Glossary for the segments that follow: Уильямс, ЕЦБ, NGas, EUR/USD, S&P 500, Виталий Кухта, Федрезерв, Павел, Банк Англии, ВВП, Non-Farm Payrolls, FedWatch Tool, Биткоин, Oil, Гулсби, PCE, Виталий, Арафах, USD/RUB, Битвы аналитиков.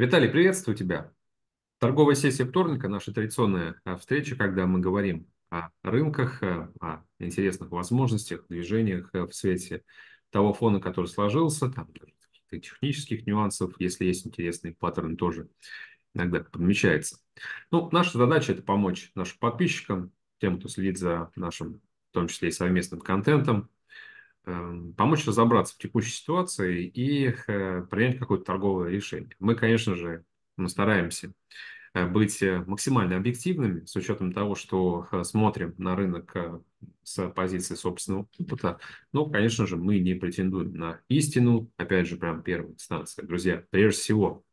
Виталий, приветствую тебя. Торговая сессия вторника, наша традиционная встреча, когда мы говорим о рынках, о интересных возможностях, движениях в свете того фона, который сложился, там технических нюансов, если есть интересный паттерн, тоже иногда подмечается. Ну, наша задача – это помочь нашим подписчикам, тем, кто следит за нашим, в том числе и совместным контентом, помочь разобраться в текущей ситуации и принять какое-то торговое решение. Мы, конечно же, стараемся быть максимально объективными с учетом того, что смотрим на рынок с позиции собственного опыта. Но, конечно же, мы не претендуем на истину. Опять же, прям первая инстанция. Друзья, прежде всего,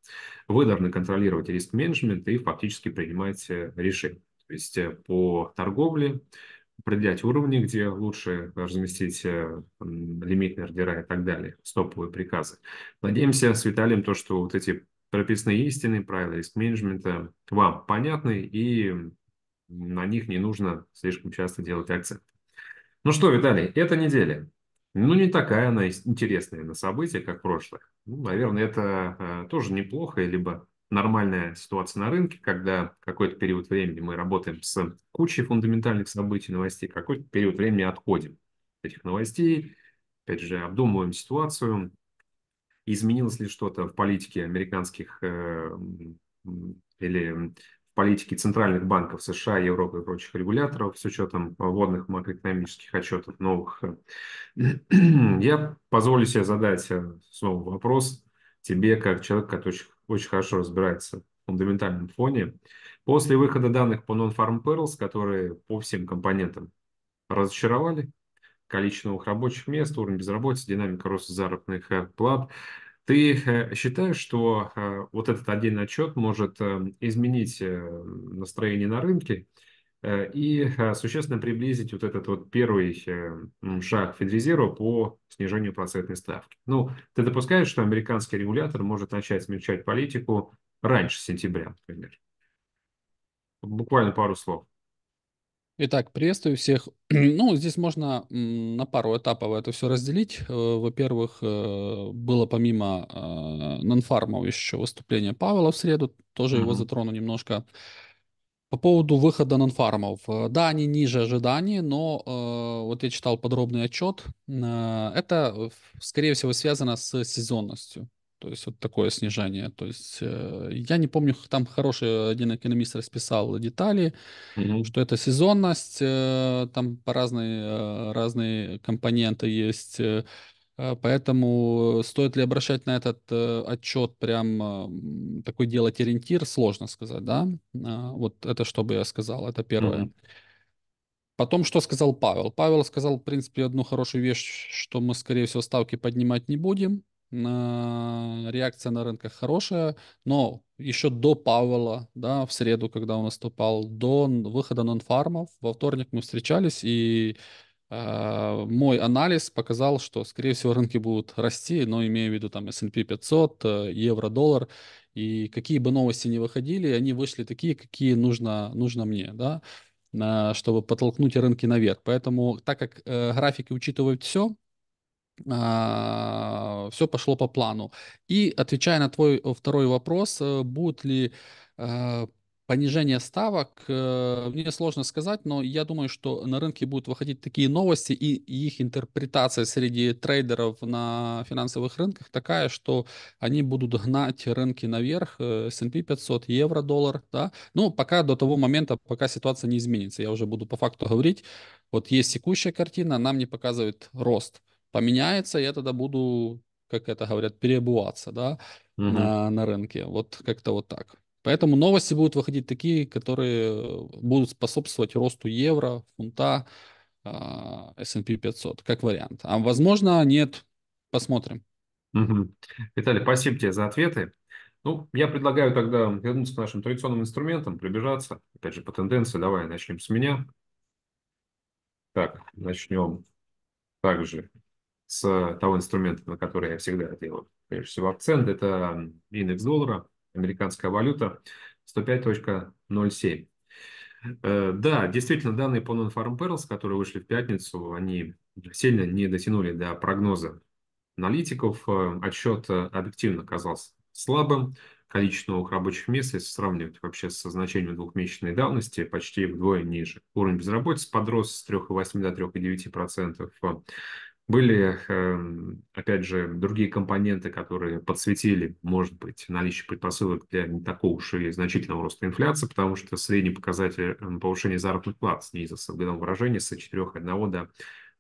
вы должны контролировать риск-менеджмент и фактически принимать решения. То есть по торговле определять уровни, где лучше разместить лимитные ордера и так далее, стоповые приказы. Надеемся с Виталием, то, что вот эти прописные истины, правила риск-менеджмента вам понятны, и на них не нужно слишком часто делать акцент. Ну что, Виталий, эта неделя, ну не такая она интересная на события, как прошлое. Ну, наверное, это тоже неплохо, либо нормальная ситуация на рынке, когда какой-то период времени мы работаем с кучей фундаментальных событий, новостей, какой-то период времени отходим от этих новостей, опять же, обдумываем ситуацию. Изменилось ли что-то в политике американских или в политике центральных банков США, Европы и прочих регуляторов с учетом вводных макроэкономических отчетов новых? Я позволю себе задать снова вопрос тебе, как человек, который очень хорошо разбирается в фундаментальном фоне. После выхода данных по Non-Farm Payrolls, которые по всем компонентам разочаровали, количество новых рабочих мест, уровень безработицы, динамика роста заработных плат. Ты считаешь, что вот этот отдельный отчет может изменить настроение на рынке и существенно приблизить вот этот вот первый шаг Федрезерва по снижению процентной ставки? Ну, ты допускаешь, что американский регулятор может начать смягчать политику раньше сентября, например? Буквально пару слов. Итак, приветствую всех. Ну, здесь можно на пару этапов это все разделить. Во-первых, было помимо нонфармов еще выступление Павла в среду, тоже его затрону немножко. По поводу выхода нонфармов. Да, они ниже ожиданий, но вот я читал подробный отчет. Это, скорее всего, связано с сезонностью. То есть вот такое снижение. То есть я не помню, там хороший один экономист расписал детали, что это сезонность, там разные компоненты есть. Поэтому стоит ли обращать на этот отчет прям такой делать ориентир, сложно сказать, да? Вот это что бы я сказал, это первое. Потом, что сказал Павел? Павел сказал, в принципе, одну хорошую вещь, что мы, скорее всего, ставки поднимать не будем. Реакция на рынках хорошая, но еще до Павла, да, в среду, когда он наступал, до выхода нонфармов, во вторник мы встречались, и мой анализ показал, что, скорее всего, рынки будут расти, но имея в виду там S&P 500, евро-доллар, и какие бы новости ни выходили, они вышли такие, какие нужно мне, да, чтобы подтолкнуть рынки наверх. Поэтому, так как графики учитывают все, все пошло по плану. И отвечая на твой второй вопрос, будет ли понижение ставок, мне сложно сказать, но я думаю, что на рынке будут выходить такие новости, и их интерпретация среди трейдеров на финансовых рынках такая, что они будут гнать рынки наверх, S&P 500, евро, доллар, да? Ну, пока до того момента, пока ситуация не изменится, я уже буду по факту говорить, вот есть текущая картина, она мне показывает рост. Поменяется, я тогда буду, как это говорят, переобуваться, да, на рынке. Вот как-то вот так. Поэтому новости будут выходить такие, которые будут способствовать росту евро, фунта, S&P 500, как вариант. А возможно, нет, посмотрим. Виталий, спасибо тебе за ответы. Ну, я предлагаю тогда вернуться к нашим традиционным инструментам, пробежаться. Опять же, по тенденции, давай начнем с меня. Так, начнем также с того инструмента, на который я всегда делаю, прежде всего, акцент, это индекс доллара, американская валюта, 105.07. Да, действительно, данные по Non-Farm Payrolls, которые вышли в пятницу, они сильно не дотянули до прогноза аналитиков, отсчет объективно оказался слабым. количество новых рабочих мест, если сравнивать вообще со значением двухмесячной давности, почти вдвое ниже. Уровень безработицы подрос с 3,8 до 3,9%. Были, опять же, другие компоненты, которые подсветили, может быть, наличие предпосылок для не такого уж и значительного роста инфляции, потому что средний показатель повышения заработных плат снизился в годовом выражении с 4,1 до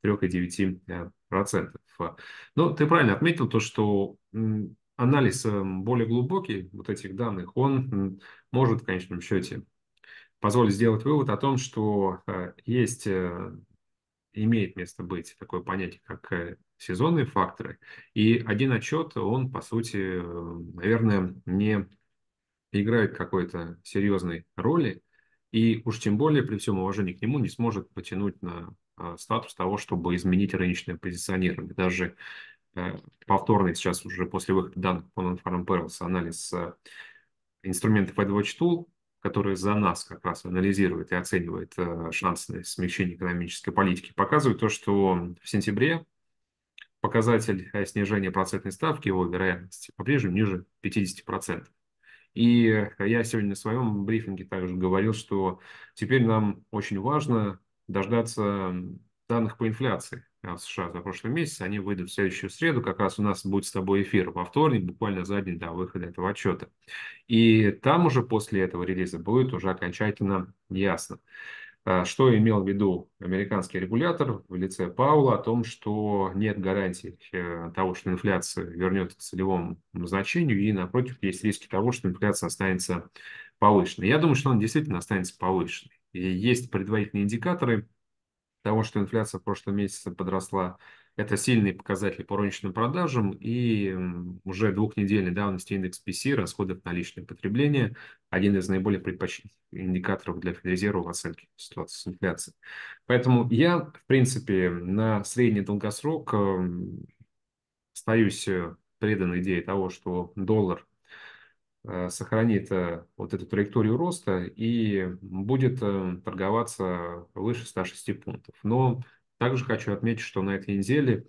3,9%. Но ты правильно отметил то, что анализ более глубокий вот этих данных, он может в конечном счете позволить сделать вывод о том, что есть... имеет место быть такое понятие, как сезонные факторы. И один отчет, он, по сути, наверное, не играет какой-то серьезной роли. И уж тем более, при всем уважении к нему, не сможет потянуть на статус того, чтобы изменить рыночное позиционирование. Даже повторный сейчас уже после выхода данных по Non-Farm Payrolls анализ инструмента FedWatch Tool, который за нас как раз анализирует и оценивает шансы на смягчение экономической политики, показывает то, что в сентябре показатель снижения процентной ставки, его вероятности, по-прежнему ниже 50%. И я сегодня на своем брифинге также говорил, что теперь нам очень важно дождаться данных по инфляции в США за прошлый месяц. Они выйдут в следующую среду. Как раз у нас будет с тобой эфир во вторник, буквально за день до выхода этого отчета. И там уже после этого релиза будет уже окончательно ясно, что имел в виду американский регулятор в лице Павла о том, что нет гарантий того, что инфляция вернется к целевому значению, и, напротив, есть риски того, что инфляция останется повышенной. Я думаю, что она действительно останется повышенной. И есть предварительные индикаторы того, что инфляция в прошлом месяце подросла, это сильные показатели по розничным продажам и уже двухнедельной давности индекс PCE, расходов на личное потребление, один из наиболее предпочтительных индикаторов для Федрезерва в оценке ситуации с инфляцией. Поэтому я, в принципе, на средний долгосрок остаюсь предан идее того, что доллар сохранит вот эту траекторию роста и будет торговаться выше 106 пунктов. Но также хочу отметить, что на этой неделе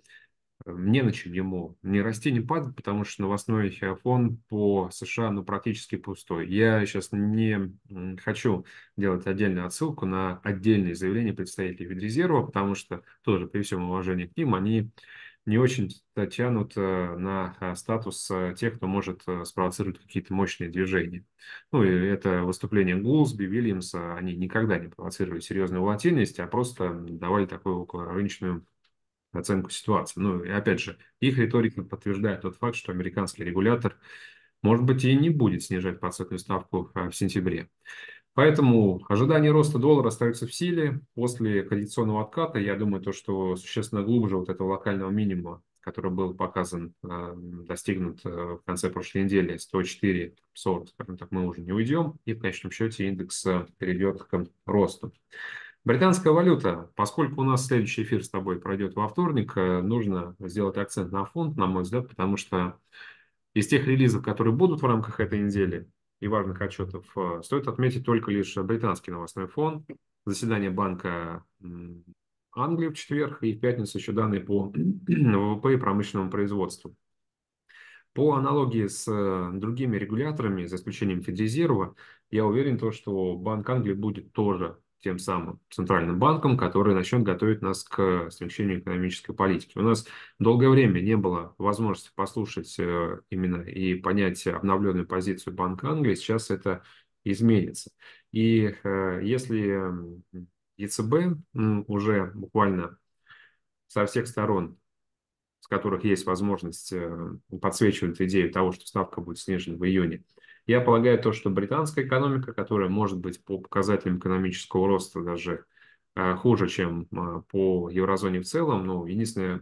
не на чем ему ни расти, ни падать, потому что новостной фон по США практически пустой. Я сейчас не хочу делать отдельную отсылку на отдельные заявления представителей Федрезерва, потому что тоже при всем уважении к ним они не очень тянут на статус тех, кто может спровоцировать какие-то мощные движения. Ну, и это выступление Гулсби, Уильямса, они никогда не провоцировали серьезную волатильность, а просто давали такую околорыночную оценку ситуации. Ну, и опять же, их риторика подтверждает тот факт, что американский регулятор, может быть, и не будет снижать процентную ставку в сентябре. Поэтому ожидание роста доллара остается в силе. После коррекционного отката, я думаю, то, что существенно глубже вот этого локального минимума, который был показан, достигнут в конце прошлой недели, 104,40, скажем так, мы уже не уйдем, и в конечном счете индекс перейдет к росту. Британская валюта. Поскольку у нас следующий эфир с тобой пройдет во вторник, нужно сделать акцент на фунт, на мой взгляд, потому что из тех релизов, которые будут в рамках этой недели, и важных отчетов, стоит отметить только лишь британский новостной фон, заседание Банка Англии в четверг и в пятницу еще данные по ВВП и промышленному производству. По аналогии с другими регуляторами, за исключением Федрезерва, я уверен, что Банк Англии будет тоже тем самым центральным банком, который начнет готовить нас к смягчению экономической политики. У нас долгое время не было возможности послушать именно и понять обновленную позицию Банка Англии. Сейчас это изменится. И если ЕЦБ уже буквально со всех сторон, с которых есть возможность, подсвечивает идею того, что ставка будет снижена в июне, я полагаю, то, что британская экономика, которая может быть по показателям экономического роста даже хуже, чем по еврозоне в целом, ну, единственное,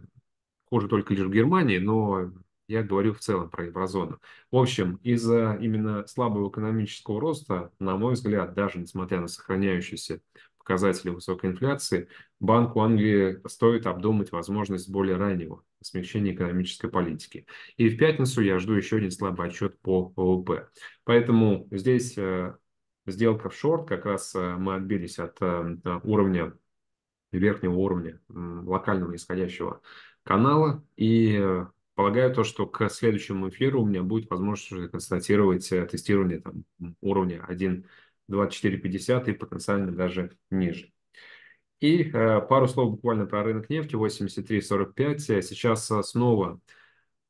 хуже только лишь в Германии, но я говорю в целом про еврозону. В общем, из-за именно слабого экономического роста, на мой взгляд, даже несмотря на сохраняющиеся показатели высокой инфляции, Банку Англии стоит обдумать возможность более раннего смягчения экономической политики. И в пятницу я жду еще один слабый отчет по ВВП. Поэтому здесь сделка в шорт, как раз мы отбились от уровня, верхнего уровня локального исходящего канала, и Полагаю, то, что к следующему эфиру у меня будет возможность констатировать тестирование там, уровня 1.2450 и потенциально даже ниже. И пару слов буквально про рынок нефти 83.45. Сейчас снова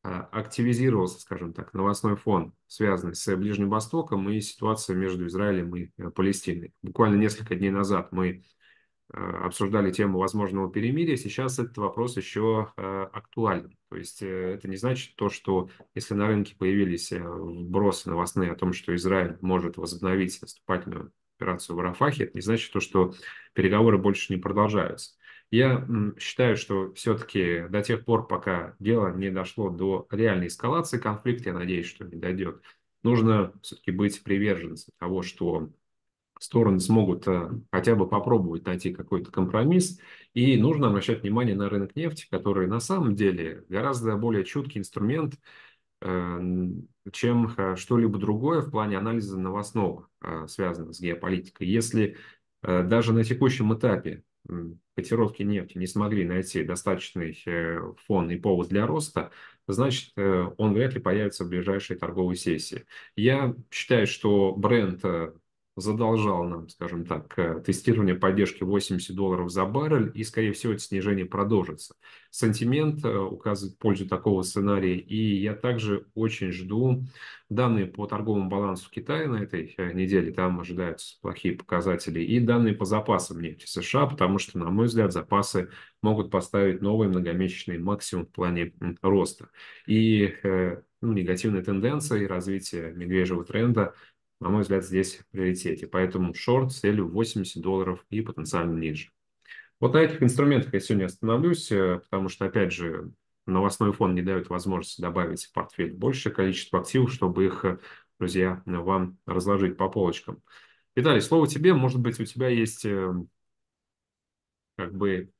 активизировался, скажем так, новостной фон, связанный с Ближним Востоком и ситуацией между Израилем и Палестиной. Буквально несколько дней назад мы обсуждали тему возможного перемирия, сейчас этот вопрос еще актуален. То есть это не значит то, что если на рынке появились вбросы новостные о том, что Израиль может возобновить наступательную операцию в Арафахе, это не значит то, что переговоры больше не продолжаются. Я считаю, что все-таки до тех пор, пока дело не дошло до реальной эскалации конфликта, я надеюсь, что не дойдет, нужно все-таки быть приверженцем того, что стороны смогут хотя бы попробовать найти какой-то компромисс. И нужно обращать внимание на рынок нефти, который на самом деле гораздо более чуткий инструмент, чем что-либо другое в плане анализа новостного, связанного с геополитикой. Если даже на текущем этапе котировки нефти не смогли найти достаточный фон и повод для роста, значит, он вряд ли появится в ближайшей торговой сессии. Я считаю, что бренд задолжал нам, скажем так, тестирование поддержки $80 за баррель, и, скорее всего, это снижение продолжится. Сантимент указывает пользу такого сценария, и я также очень жду данные по торговому балансу Китая на этой неделе, там ожидаются плохие показатели, и данные по запасам нефти США, потому что, на мой взгляд, запасы могут поставить новый многомесячный максимум в плане роста. И негативная тенденция и развитие медвежьего тренда, на мой взгляд, здесь в приоритете. Поэтому шорт с целью $80 и потенциально ниже. Вот на этих инструментах я сегодня остановлюсь, потому что, опять же, новостной фон не дает возможности добавить в портфель большее количество активов, чтобы их, друзья, вам разложить по полочкам. Виталий, слово тебе. Может быть, у тебя есть как бы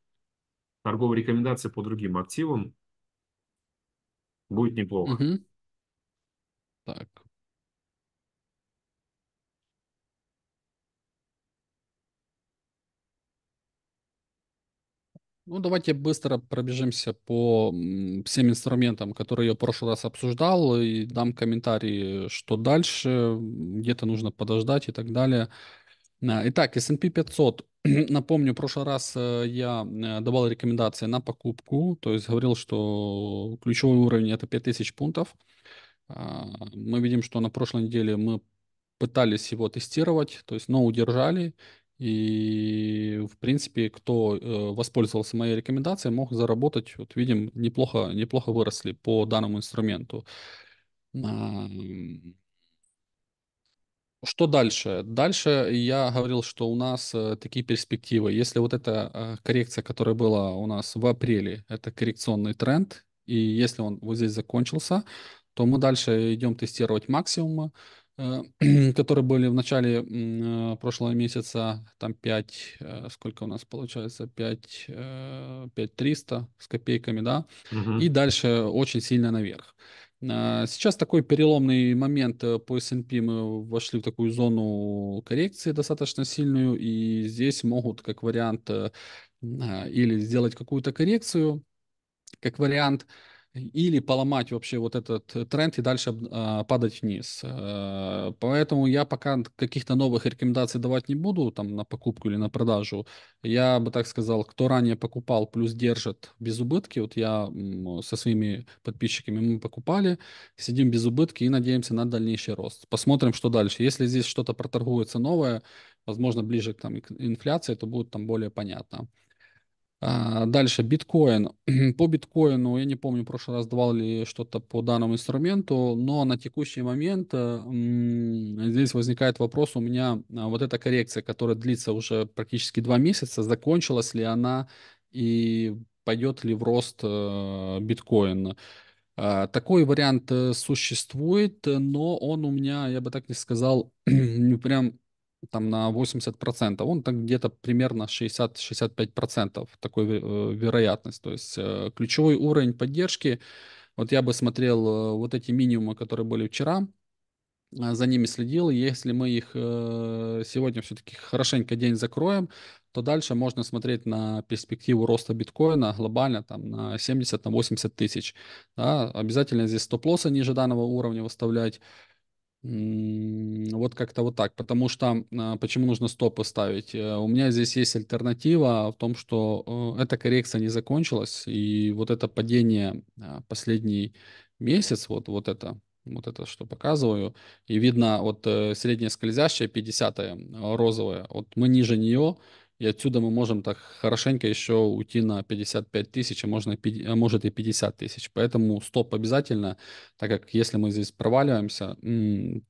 торговые рекомендации по другим активам? Будет неплохо. Угу. Так. Ну, давайте быстро пробежимся по всем инструментам, которые я в прошлый раз обсуждал, и дам комментарии, что дальше, где-то нужно подождать и так далее. Итак, S&P 500. Напомню, в прошлый раз я давал рекомендации на покупку, то есть говорил, что ключевой уровень это 5000 пунктов. Мы видим, что на прошлой неделе мы пытались его тестировать, то есть, но удержали. И, в принципе, кто воспользовался моей рекомендацией, мог заработать, вот видим, неплохо выросли по данному инструменту. Что дальше? Дальше я говорил, что у нас такие перспективы. Если вот эта коррекция, которая была у нас в апреле, это коррекционный тренд, и если он вот здесь закончился, то мы дальше идем тестировать максимумы, которые были в начале прошлого месяца, там 5, сколько у нас получается, 5300 с копейками, да, и дальше очень сильно наверх. Сейчас такой переломный момент по S&P, мы вошли в такую зону коррекции достаточно сильную, и здесь могут как вариант или сделать какую-то коррекцию, как вариант, или поломать вообще вот этот тренд и дальше падать вниз. Поэтому я пока каких-то новых рекомендаций давать не буду там на покупку или на продажу. Я бы так сказал, кто ранее покупал плюс держит без убытки. Вот я со своими подписчиками мы покупали, сидим без убытки и надеемся на дальнейший рост. Посмотрим, что дальше. Если здесь что-то проторгуется новое, возможно, ближе к, там, к инфляции, то будет там более понятно. Дальше биткоин. По биткоину я не помню, в прошлый раз давал ли что-то по данному инструменту, но на текущий момент здесь возникает вопрос у меня, вот эта коррекция, которая длится уже практически 2 месяца, закончилась ли она и пойдет ли в рост биткоин? Такой вариант существует, но он у меня, я бы так не сказал, прям там на 80%, он там где-то примерно 60-65% такой вероятность, то есть ключевой уровень поддержки, вот я бы смотрел вот эти минимумы, которые были вчера, за ними следил. Если мы их сегодня все-таки хорошенько день закроем, то дальше можно смотреть на перспективу роста биткоина глобально там, на 70-80 тысяч. Да? Обязательно здесь стоп-лоссы ниже данного уровня выставлять. Вот как-то вот так. Потому что почему нужно стопы ставить? У меня здесь есть альтернатива в том, что эта коррекция не закончилась. И вот это падение последний месяц, вот это, что показываю, и видно вот средняя скользящая 50-я розовая, вот мы ниже нее, и отсюда мы можем так хорошенько еще уйти на 55 тысяч, а может и 50 тысяч, поэтому стоп обязательно, так как если мы здесь проваливаемся,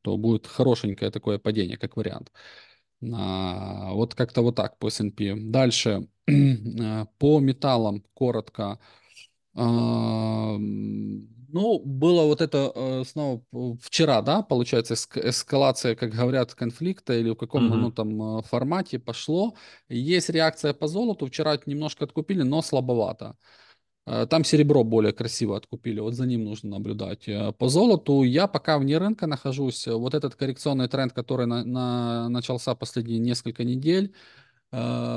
то будет хорошенькое такое падение, как вариант. Вот как-то вот так по S&P. Дальше по металлам коротко. Ну, было вот это снова вчера, да, получается, эскалация, как говорят, конфликта или в каком оно там формате пошло. Есть реакция по золоту, вчера немножко откупили, но слабовато. Там серебро более красиво откупили, вот за ним нужно наблюдать. По золоту я пока вне рынка нахожусь. Вот этот коррекционный тренд, который начался последние несколько недель,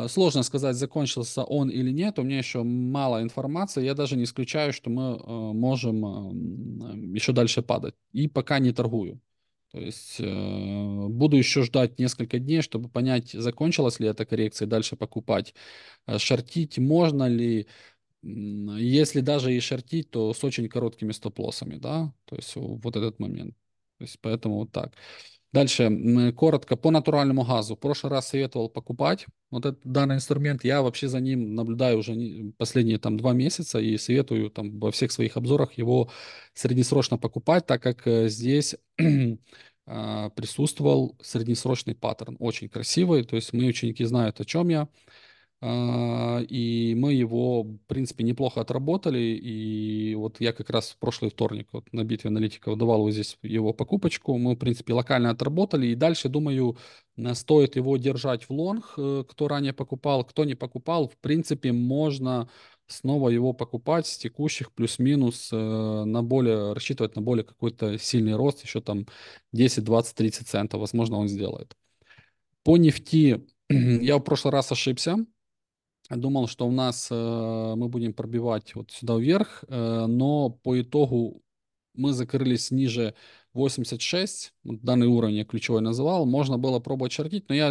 сложно сказать, закончился он или нет, у меня еще мало информации, я даже не исключаю, что мы можем еще дальше падать, и пока не торгую. То есть буду еще ждать несколько дней, чтобы понять, закончилась ли эта коррекция, дальше покупать. Шортить можно ли? Если даже и шортить, то с очень короткими стоп-лоссами, да, то есть вот этот момент. То есть поэтому вот так. Дальше, коротко, по натуральному газу. В прошлый раз советовал покупать вот этот данный инструмент. Я вообще за ним наблюдаю уже последние там 2 месяца и советую там во всех своих обзорах его среднесрочно покупать, так как здесь присутствовал среднесрочный паттерн, очень красивый. То есть мои ученики знают, о чем я. И мы его, в принципе, неплохо отработали, и вот я как раз в прошлый вторник вот на битве аналитиков давал вот здесь его покупочку, мы, в принципе, локально отработали, и дальше, думаю, стоит его держать в лонг, кто ранее покупал, кто не покупал, в принципе, можно снова его покупать с текущих плюс-минус, рассчитывать на более какой-то сильный рост, еще там 10, 20, 30 центов, возможно, он сделает. По нефти я в прошлый раз ошибся. Думал, что у нас мы будем пробивать вот сюда вверх, но по итогу мы закрылись ниже 86, вот данный уровень я ключевой называл, можно было пробовать шортить, но я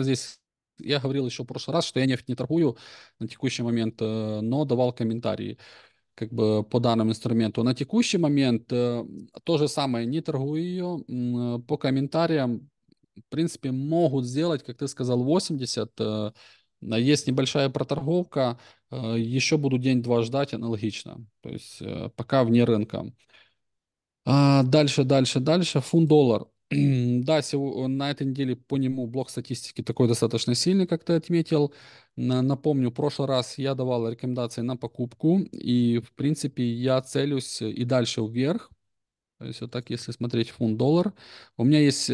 говорил еще в прошлый раз, что я нефть не торгую на текущий момент, но давал комментарии как бы по данному инструменту. На текущий момент то же самое, не торгую ее, по комментариям, в принципе, могут сделать, как ты сказал, 80, есть небольшая проторговка, еще буду день-два ждать аналогично, то есть пока вне рынка. Дальше, фунт-доллар. Да, на этой неделе по нему блок статистики такой достаточно сильный, как ты отметил. Напомню, в прошлый раз я давал рекомендации на покупку, и в принципе я целюсь и дальше вверх. То есть вот так, если смотреть фунт-доллар, у меня есть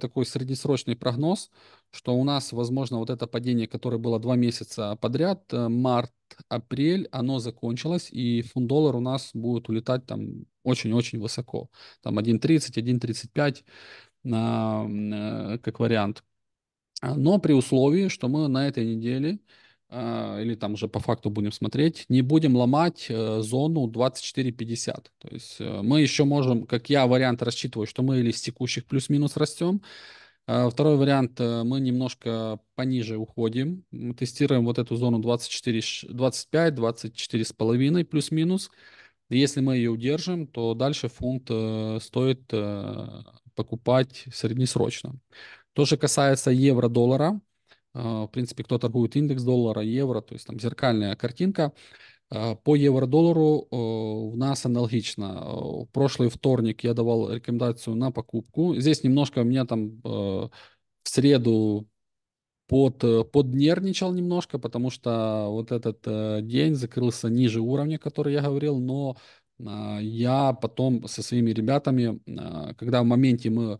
такой среднесрочный прогноз, что у нас, возможно, вот это падение, которое было 2 месяца подряд, март-апрель, оно закончилось, и фунт-доллар у нас будет улетать там очень-очень высоко. Там 1.30, 1.35 как вариант. Но при условии, что мы на этой неделе, или там уже по факту будем смотреть, не будем ломать зону 24.50. То есть мы еще можем, как я вариант рассчитываю, что мы или с текущих плюс-минус растем. Второй вариант, мы немножко пониже уходим. Мы тестируем вот эту зону 24, 25, 24,5 плюс-минус. Если мы ее удержим, то дальше фунт стоит покупать среднесрочно. То же касается евро-доллара. В принципе, кто торгует индекс доллара, евро, то есть там зеркальная картинка. По евро-доллару у нас аналогично. В прошлый вторник я давал рекомендацию на покупку. Здесь немножко у меня там в среду поднервничал немножко, потому что вот этот день закрылся ниже уровня, который я говорил, но я потом со своими ребятами, когда в моменте мы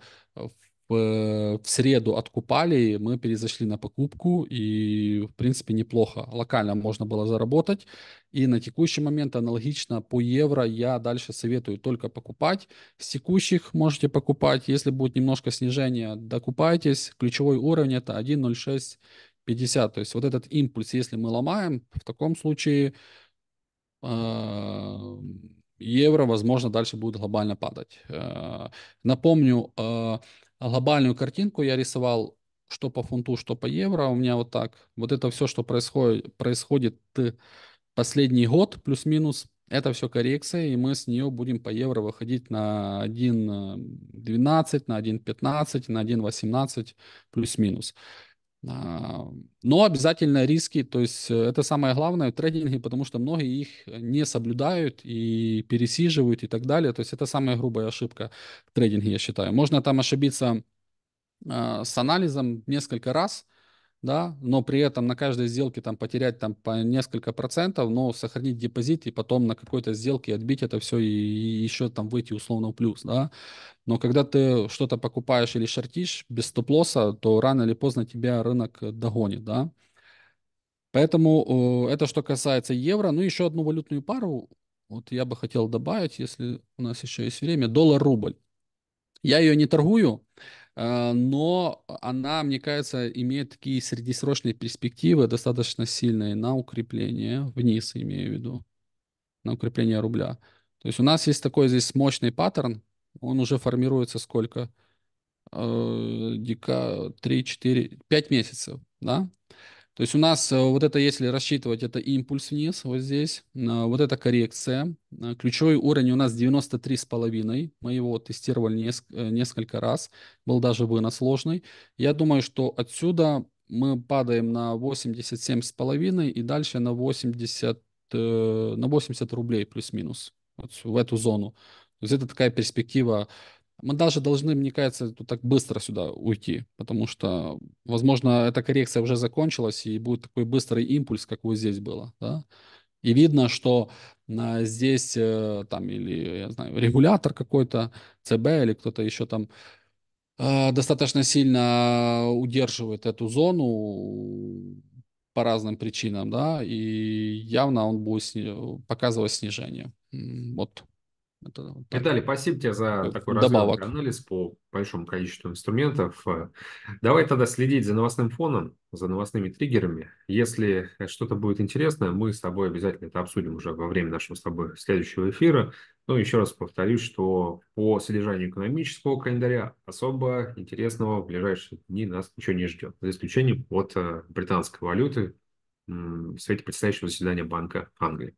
в среду откупали, мы перезашли на покупку, и, в принципе, неплохо. Локально можно было заработать. И на текущий момент аналогично по евро я дальше советую только покупать. С текущих можете покупать. Если будет немножко снижения, докупайтесь. Ключевой уровень это 1.0650. То есть вот этот импульс, если мы ломаем, в таком случае евро, возможно, дальше будет глобально падать. Напомню, глобальную картинку я рисовал что по фунту, что по евро. У меня вот так. Вот это все, что происходит последний год, плюс-минус, это все коррекция, и мы с нее будем по евро выходить на 1.12, на 1.15, на 1.18, плюс-минус. Но обязательно риски, то есть это самое главное в трейдинге, потому что многие их не соблюдают и пересиживают и так далее. То есть это самая грубая ошибка в трейдинге, я считаю. Можно там ошибиться с анализом несколько раз, да, но при этом на каждой сделке там потерять там по несколько процентов, но сохранить депозит и потом на какой-то сделке отбить это все и еще там выйти условно в плюс, да. Но когда ты что-то покупаешь или шортишь без стоп-лосса, то рано или поздно тебя рынок догонит, да. Поэтому это что касается евро. Ну, еще одну валютную пару вот я бы хотел добавить, если у нас еще есть время, доллар-рубль. Я ее не торгую, но она, мне кажется, имеет такие среднесрочные перспективы достаточно сильные на укрепление вниз, имею в виду, на укрепление рубля. То есть у нас есть такой здесь мощный паттерн, он уже формируется сколько? 5 месяцев, да? То есть у нас вот это, если рассчитывать, это импульс вниз, вот здесь, вот это коррекция. Ключевой уровень у нас 93,5. Мы его тестировали несколько раз, был даже вынос сложный. Я думаю, что отсюда мы падаем на 87,5 и дальше на 80 рублей плюс-минус, вот в эту зону. То есть это такая перспектива. Мы даже должны, мне кажется, тут так быстро сюда уйти, потому что, возможно, эта коррекция уже закончилась, и будет такой быстрый импульс, как вот здесь было, да? И видно, что здесь там или, я знаю, регулятор какой-то, ЦБ или кто-то еще там достаточно сильно удерживает эту зону по разным причинам, да, и явно он будет показывать снижение. Вот. Виталий, спасибо тебе за такой развернутый анализ по большому количеству инструментов. Давай тогда следить за новостным фоном, за новостными триггерами. Если что-то будет интересное, мы с тобой обязательно это обсудим уже во время нашего с тобой следующего эфира. Но еще раз повторюсь, что по содержанию экономического календаря особо интересного в ближайшие дни нас ничего не ждет, за исключением от британской валюты в свете предстоящего заседания Банка Англии.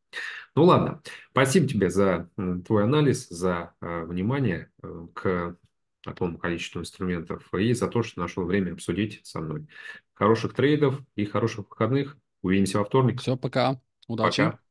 Ну ладно, спасибо тебе за твой анализ, за внимание к такому количеству инструментов и за то, что нашел время обсудить со мной. Хороших трейдов и хороших выходных. Увидимся во вторник. Все, пока. Удачи. Пока.